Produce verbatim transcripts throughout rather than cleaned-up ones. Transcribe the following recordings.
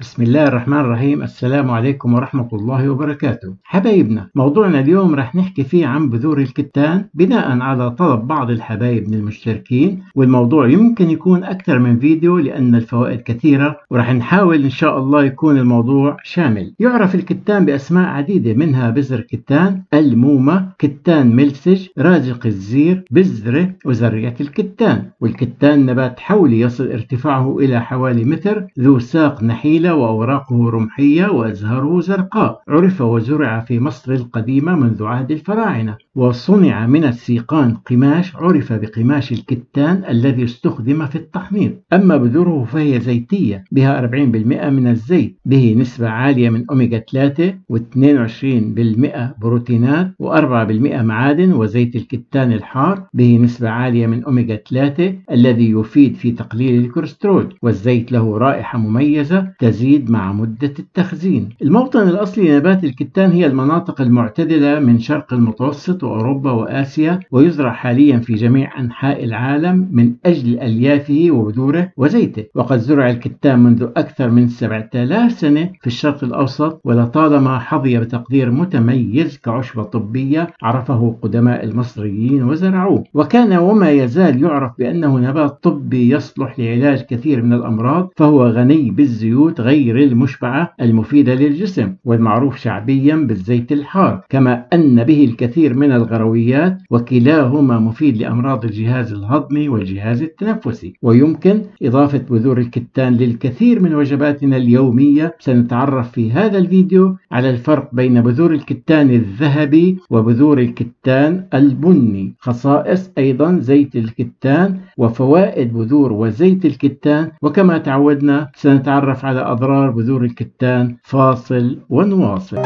بسم الله الرحمن الرحيم. السلام عليكم ورحمة الله وبركاته. حبايبنا، موضوعنا اليوم رح نحكي فيه عن بذور الكتان بناء على طلب بعض الحبايب من المشتركين، والموضوع يمكن يكون أكثر من فيديو لأن الفوائد كثيرة، ورح نحاول إن شاء الله يكون الموضوع شامل. يعرف الكتان بأسماء عديدة، منها بذر كتان، المومة، كتان ملسج، راجق الزير، بذرة، وزرية الكتان. والكتان نبات حولي يصل ارتفاعه إلى حوالي متر، ذو ساق نحيلة وأوراقه رمحية وأزهاره زرقاء. عرف وزرع في مصر القديمة منذ عهد الفراعنة، وصنع من السيقان قماش عرف بقماش الكتان الذي استخدم في التحنيط. أما بذوره فهي زيتية، بها أربعين بالمئة من الزيت، به نسبة عالية من أوميجا ثلاثة واثنين وعشرين بالمئة بروتينات وأربعة بالمئة معادن. وزيت الكتان الحار به نسبة عالية من أوميجا ثلاثة الذي يفيد في تقليل الكوليسترول، والزيت له رائحة مميزة تزيد مع مدة التخزين. الموطن الأصلي لنبات الكتان هي المناطق المعتدلة من شرق المتوسط وأوروبا وآسيا، ويزرع حاليا في جميع أنحاء العالم من أجل أليافه وبذوره وزيته. وقد زرع الكتان منذ أكثر من سبعة آلاف سنة في الشرق الأوسط، ولطالما حظي بتقدير متميز كعشبة طبية عرفه قدماء المصريين وزرعوه، وكان وما يزال يعرف بأنه نبات طبي يصلح لعلاج كثير من الأمراض، فهو غني بالزيوت غير المشبعة المفيدة للجسم، والمعروف شعبيا بالزيت الحار، كما أن به الكثير من الغرويات، وكلاهما مفيد لأمراض الجهاز الهضمي والجهاز التنفسي. ويمكن إضافة بذور الكتان للكثير من وجباتنا اليومية. سنتعرف في هذا الفيديو على الفرق بين بذور الكتان الذهبي وبذور الكتان البني، خصائص أيضا زيت الكتان وفوائد بذور وزيت الكتان، وكما تعودنا سنتعرف على أضرار بذور الكتان. فاصل ونواصل.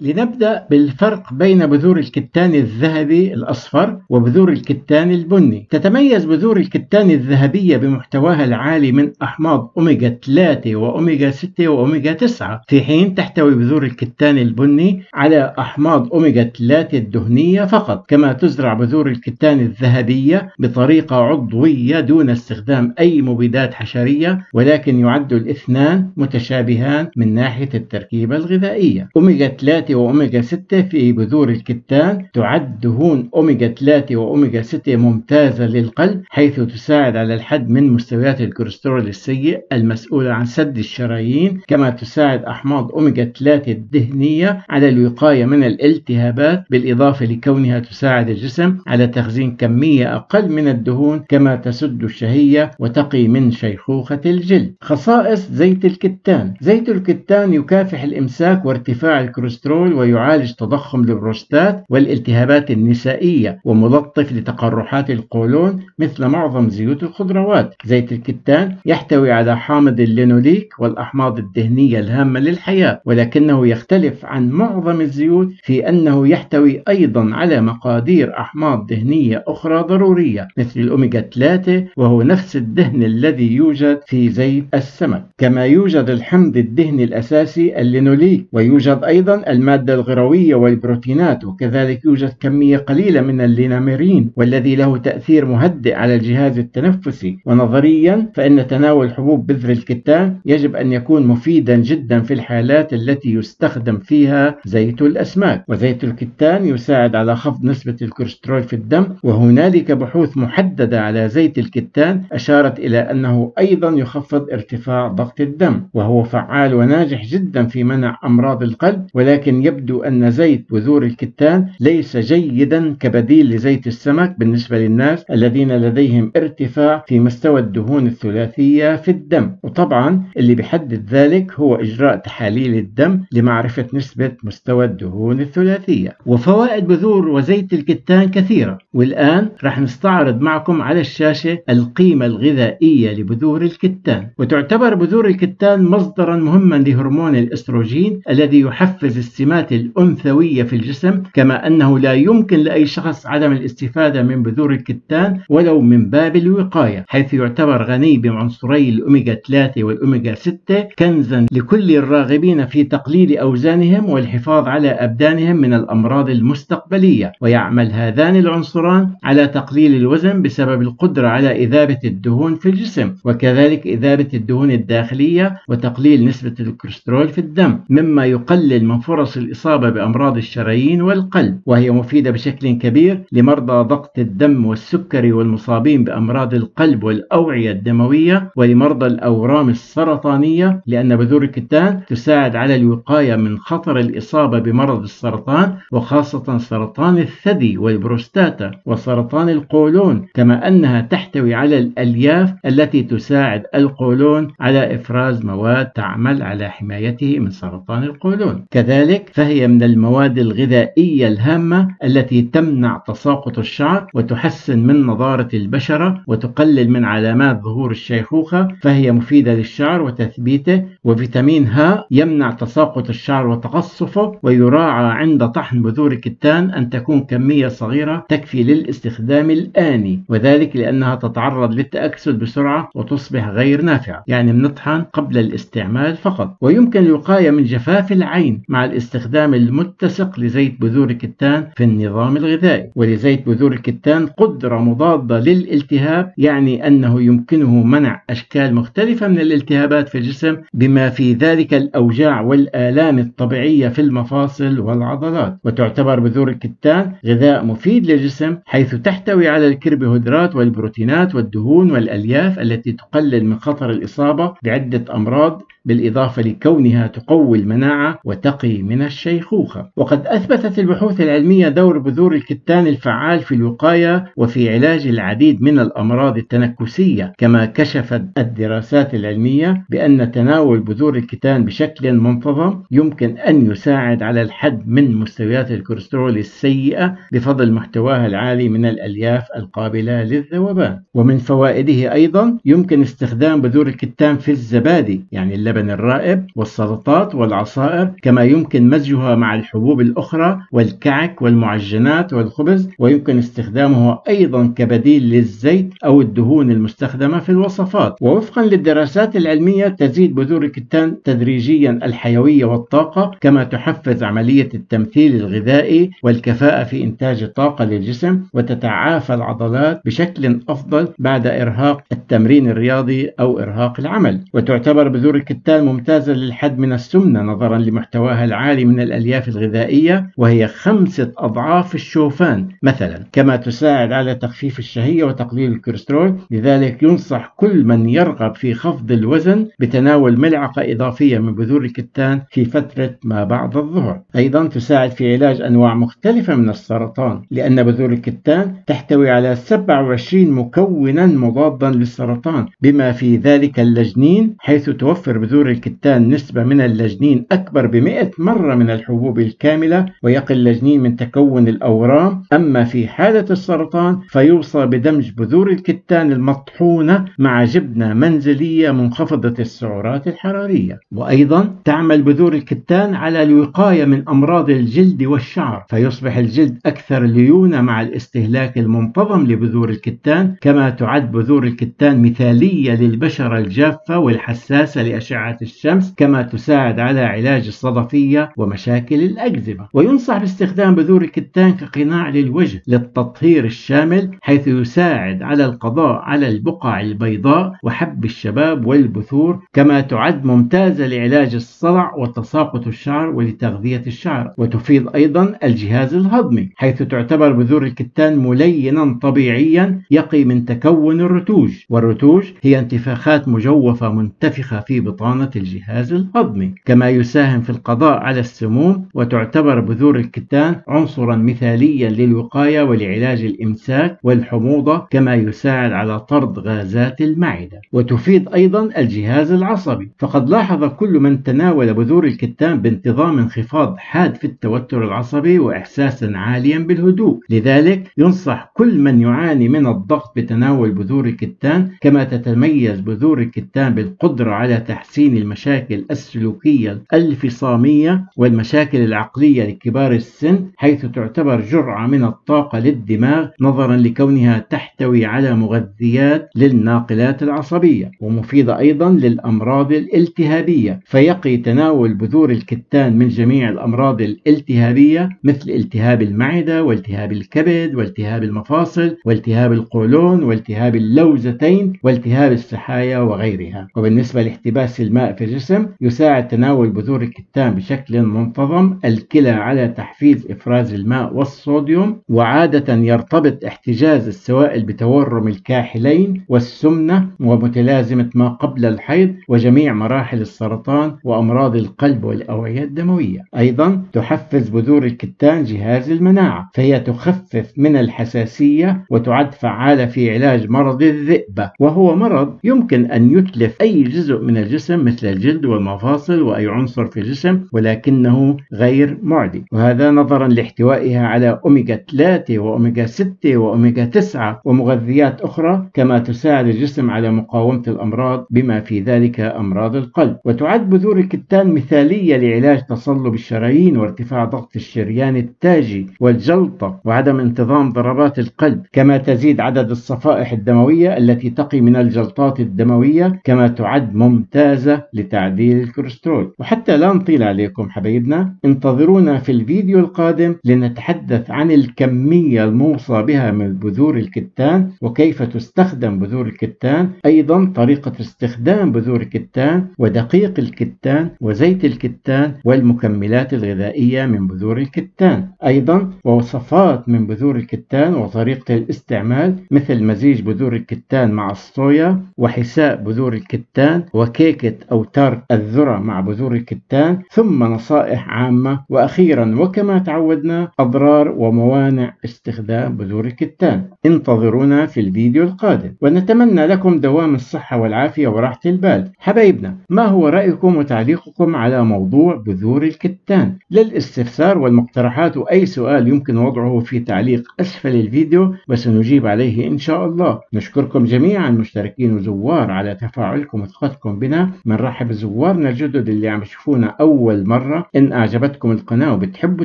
لنبدأ بالفرق بين بذور الكتان الذهبي الأصفر وبذور الكتان البني. تتميز بذور الكتان الذهبية بمحتواها العالي من أحماض أوميجا ثلاثة وأوميجا ستة وأوميجا تسعة، في حين تحتوي بذور الكتان البني على أحماض أوميجا ثلاثة الدهنية فقط. كما تزرع بذور الكتان الذهبية بطريقة عضوية دون استخدام أي مبيدات حشرية، ولكن يعد الاثنان متشابهان من ناحية التركيبة الغذائية. أوميجا ثلاثة وأوميجا ستة في بذور الكتان تعد دهون أوميجا ثلاثة وأوميجا ستة ممتازة للقلب، حيث تساعد على الحد من مستويات الكوليسترول السيء المسؤولة عن سد الشرايين. كما تساعد أحماض أوميجا ثلاثة الدهنية على الوقاية من الالتهابات، بالإضافة لكونها تساعد الجسم على تخزين كمية أقل من الدهون، كما تسد الشهية وتقي من شيخوخة الجلد. خصائص زيت الكتان. زيت الكتان يكافح الإمساك وارتفاع الكوليسترول، ويعالج تضخم البروستات والالتهابات النسائية، وملطف لتقرحات القولون مثل معظم زيوت الخضروات. زيت الكتان يحتوي على حامض اللينوليك والأحماض الدهنية الهامة للحياة، ولكنه يختلف عن معظم الزيوت في أنه يحتوي أيضا على مقادير أحماض دهنية أخرى ضرورية مثل الأوميجا ثلاثة، وهو نفس الدهن الذي يوجد في زيت السمك. كما يوجد الحمض الدهني الأساسي اللينوليك، ويوجد أيضا المادة الغروية والبروتينات، وكذلك يوجد كمية قليلة من الليناميرين، والذي له تأثير مهدئ على الجهاز التنفسي. ونظريا فإن تناول حبوب بذر الكتان يجب أن يكون مفيدا جدا في الحالات التي يستخدم فيها زيت الأسماك. وزيت الكتان يساعد على خفض نسبة الكوليسترول في الدم، وهنالك بحوث محددة على زيت الكتان أشارت إلى أنه أيضا يخفض ارتفاع ضغط الدم، وهو فعال وناجح جدا في منع أمراض القلب. ولكن يبدو أن زيت بذور الكتان ليس جيدا كبديل لزيت السمك بالنسبة للناس الذين لديهم ارتفاع في مستوى الدهون الثلاثية في الدم، وطبعا اللي بيحدد ذلك هو إجراء تحاليل الدم لمعرفة نسبة مستوى الدهون الثلاثية. وفوائد بذور وزيت الكتان كثيرة، والآن رح نستعرض معكم على الشاشة القيمة الغذائية لبذور الكتان. وتعتبر بذور الكتان مصدرا مهما لهرمون الإستروجين الذي يحفز استمرار الهرمونات الأنثوية في الجسم، كما أنه لا يمكن لأي شخص عدم الاستفادة من بذور الكتان ولو من باب الوقاية، حيث يعتبر غني بعنصري الأوميجا ثلاثة والأوميجا ستة كنزا لكل الراغبين في تقليل أوزانهم والحفاظ على أبدانهم من الأمراض المستقبلية. ويعمل هذان العنصران على تقليل الوزن بسبب القدرة على إذابة الدهون في الجسم، وكذلك إذابة الدهون الداخلية وتقليل نسبة الكوليسترول في الدم، مما يقلل من فرص الإصابة بأمراض الشرايين والقلب، وهي مفيدة بشكل كبير لمرضى ضغط الدم والسكري والمصابين بأمراض القلب والأوعية الدموية ولمرضى الأورام السرطانية، لأن بذور الكتان تساعد على الوقاية من خطر الإصابة بمرض السرطان، وخاصة سرطان الثدي والبروستاتا وسرطان القولون، كما أنها تحتوي على الألياف التي تساعد القولون على إفراز مواد تعمل على حمايته من سرطان القولون. كذلك فهي من المواد الغذائية الهامة التي تمنع تساقط الشعر وتحسن من نضارة البشرة وتقلل من علامات ظهور الشيخوخة، فهي مفيدة للشعر وتثبيته. وفيتامين ها يمنع تساقط الشعر وتقصفه، ويراعى عند طحن بذور الكتان أن تكون كمية صغيرة تكفي للاستخدام الآني، وذلك لأنها تتعرض للتأكسد بسرعة وتصبح غير نافعة، يعني بنطحن قبل الاستعمال فقط. ويمكن الوقاية من جفاف العين مع الاستخدام المتسق لزيت بذور الكتان في النظام الغذائي. ولزيت بذور الكتان قدرة مضادة للالتهاب، يعني أنه يمكنه منع أشكال مختلفة من الالتهابات في الجسم، بما في ذلك الأوجاع والآلام الطبيعية في المفاصل والعضلات. وتعتبر بذور الكتان غذاء مفيد للجسم، حيث تحتوي على الكربوهيدرات والبروتينات والدهون والألياف التي تقلل من خطر الإصابة بعدة أمراض، بالإضافة لكونها تقوي المناعة وتقي من الشيخوخة. وقد أثبتت البحوث العلمية دور بذور الكتان الفعال في الوقاية وفي علاج العديد من الأمراض التنكسية، كما كشفت الدراسات العلمية بأن تناول بذور الكتان بشكل منتظم يمكن أن يساعد على الحد من مستويات الكوليسترول السيئة بفضل محتواها العالي من الألياف القابلة للذوبان. ومن فوائده أيضا يمكن استخدام بذور الكتان في الزبادي، يعني اللبن الرائب والسلطات والعصائر، كما يمكن مزجها مع الحبوب الأخرى والكعك والمعجنات والخبز، ويمكن استخدامه أيضا كبديل للزيت أو الدهون المستخدمة في الوصفات. ووفقا للدراسات العلمية تزيد بذور الكتان تدريجيا الحيوية والطاقة، كما تحفز عملية التمثيل الغذائي والكفاءة في إنتاج الطاقة للجسم، وتتعافى العضلات بشكل أفضل بعد إرهاق التمرين الرياضي أو إرهاق العمل. وتعتبر بذور الكتان ممتازة للحد من السمنة نظرا لمحتواها العالي من الألياف الغذائية، وهي خمسة أضعاف الشوفان مثلا، كما تساعد على تخفيف الشهية وتقليل الكوليسترول. لذلك ينصح كل من يرغب في خفض الوزن بتناول ملعقة إضافية من بذور الكتان في فترة ما بعد الظهر. أيضا تساعد في علاج أنواع مختلفة من السرطان، لأن بذور الكتان تحتوي على سبعة وعشرين مكونا مضادا للسرطان، بما في ذلك اللجنين، حيث توفر بذور الكتان نسبة من اللجنين أكبر بمئة مرة من الحبوب الكاملة، ويقي اللجنين من تكون الأورام. أما في حالة السرطان فيوصى بدمج بذور الكتان المطحونة مع جبنة منزلية منخفضة السعرات الحرارية. وأيضا تعمل بذور الكتان على الوقاية من أمراض الجلد والشعر، فيصبح الجلد أكثر ليونة مع الاستهلاك المنتظم لبذور الكتان. كما تعد بذور الكتان مثالية للبشرة الجافة والحساسة لأشعة أشعة الشمس، كما تساعد على علاج الصدفية ومشاكل الأكزيما. وينصح باستخدام بذور الكتان كقناع للوجه للتطهير الشامل، حيث يساعد على القضاء على البقع البيضاء وحب الشباب والبثور. كما تعد ممتازة لعلاج الصلع وتساقط الشعر ولتغذية الشعر. وتفيد أيضا الجهاز الهضمي، حيث تعتبر بذور الكتان ملينا طبيعيا يقي من تكون الرتوج، والرتوج هي انتفاخات مجوفة منتفخة في بطانة الجهاز الهضمي. كما يساهم في القضاء على السموم. وتعتبر بذور الكتان عنصرا مثاليا للوقاية ولعلاج الإمساك والحموضة، كما يساعد على طرد غازات المعدة. وتفيد أيضا الجهاز العصبي، فقد لاحظ كل من تناول بذور الكتان بانتظام انخفاض حاد في التوتر العصبي وإحساسا عاليا بالهدوء. لذلك ينصح كل من يعاني من الضغط بتناول بذور الكتان. كما تتميز بذور الكتان بالقدرة على تحسين تحسين المشاكل السلوكية الانفصامية والمشاكل العقلية لكبار السن، حيث تعتبر جرعة من الطاقة للدماغ نظرا لكونها تحتوي على مغذيات للناقلات العصبية، ومفيدة أيضا للأمراض الالتهابية، فيقي تناول بذور الكتان من جميع الأمراض الالتهابية مثل التهاب المعدة والتهاب الكبد والتهاب المفاصل والتهاب القولون والتهاب اللوزتين والتهاب السحايا وغيرها. وبالنسبة لاحتباس الماء في الجسم، يساعد تناول بذور الكتان بشكل منتظم الكلى على تحفيز إفراز الماء والصوديوم، وعادة يرتبط احتجاز السوائل بتورم الكاحلين والسمنة ومتلازمة ما قبل الحيض وجميع مراحل السرطان وأمراض القلب والأوعية الدموية. أيضا تحفز بذور الكتان جهاز المناعة، فهي تخفف من الحساسية وتعد فعالة في علاج مرض الذئبة، وهو مرض يمكن أن يتلف أي جزء من الجسم مثل الجلد والمفاصل وأي عنصر في الجسم، ولكنه غير معدي، وهذا نظرا لاحتوائها على أوميجا ثلاثة وأوميجا ستة وأوميجا تسعة ومغذيات أخرى، كما تساعد الجسم على مقاومة الأمراض بما في ذلك أمراض القلب. وتعد بذور الكتان مثالية لعلاج تصلب الشرايين وارتفاع ضغط الشريان التاجي والجلطة وعدم انتظام ضربات القلب، كما تزيد عدد الصفائح الدموية التي تقي من الجلطات الدموية، كما تعد ممتازة لتعديل الكوليسترول. وحتى لا نطيل عليكم حبايبنا، انتظرونا في الفيديو القادم لنتحدث عن الكمية الموصى بها من بذور الكتان وكيف تستخدم بذور الكتان، أيضا طريقة استخدام بذور الكتان ودقيق الكتان وزيت الكتان والمكملات الغذائية من بذور الكتان، أيضا ووصفات من بذور الكتان وطريقة الاستعمال مثل مزيج بذور الكتان مع الصويا وحساء بذور الكتان وكيكة أو تارت الذرة مع بذور الكتان، ثم نصائح عامة، وأخيرا وكما تعودنا أضرار وموانع استخدام بذور الكتان. انتظرونا في الفيديو القادم، ونتمنى لكم دوام الصحة والعافية وراحة البال. حبايبنا، ما هو رأيكم وتعليقكم على موضوع بذور الكتان؟ للاستفسار والمقترحات وأي سؤال يمكن وضعه في تعليق أسفل الفيديو وسنجيب عليه إن شاء الله. نشكركم جميعا مشتركين وزوار على تفاعلكم وثقتكم بنا. منرحب بزوارنا الجدد اللي عم يشوفونا أول مرة. إن أعجبتكم القناة وبتحبوا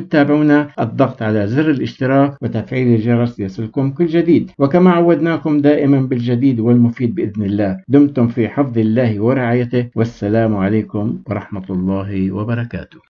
تتابعونا، الضغط على زر الاشتراك وتفعيل الجرس ليصلكم كل جديد، وكما عودناكم دائما بالجديد والمفيد بإذن الله. دمتم في حفظ الله ورعايته، والسلام عليكم ورحمة الله وبركاته.